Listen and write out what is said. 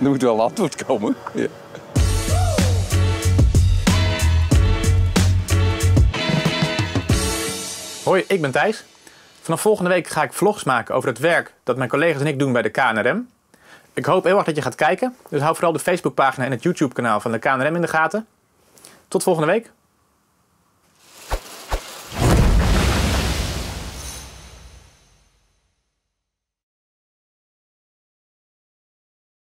Er moet wel een antwoord komen. Ja. Hoi, ik ben Thijs. Vanaf volgende week ga ik vlogs maken over het werk dat mijn collega's en ik doen bij de KNRM. Ik hoop heel erg dat je gaat kijken. Dus hou vooral de Facebookpagina en het YouTube-kanaal van de KNRM in de gaten. Tot volgende week.